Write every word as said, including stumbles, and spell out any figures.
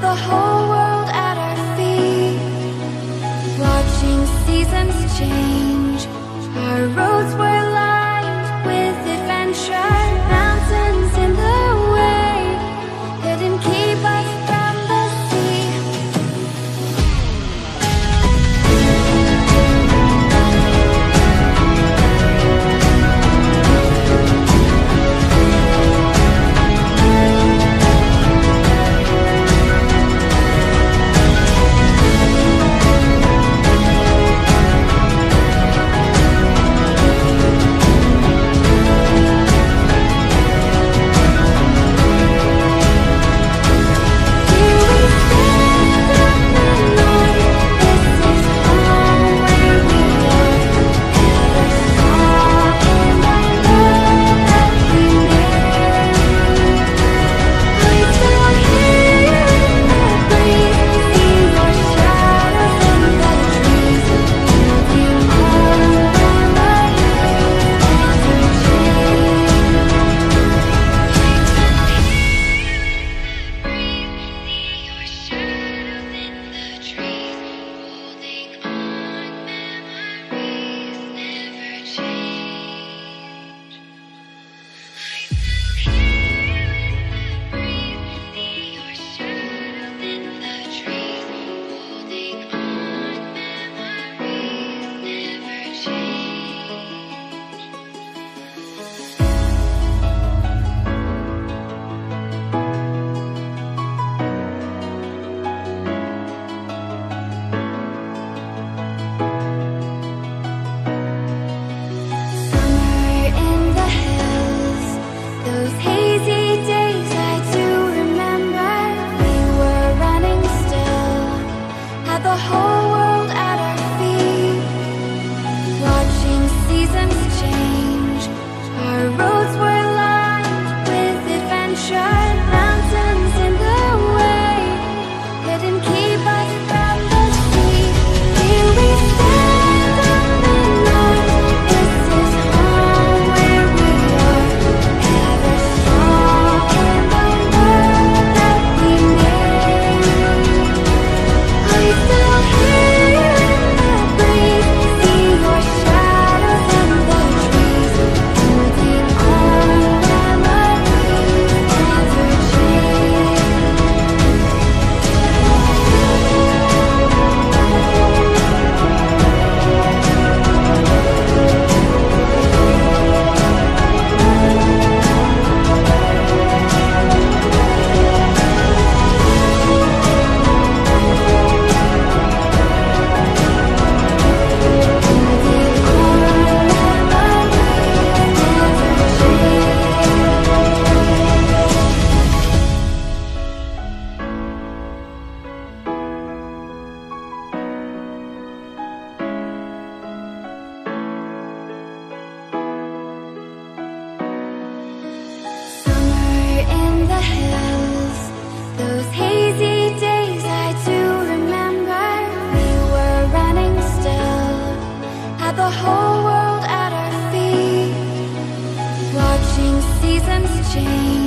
the whole world at our feet, watching seasons change. Our roads were lined with adventure, mountains in the way couldn't keep us from the sea. Change.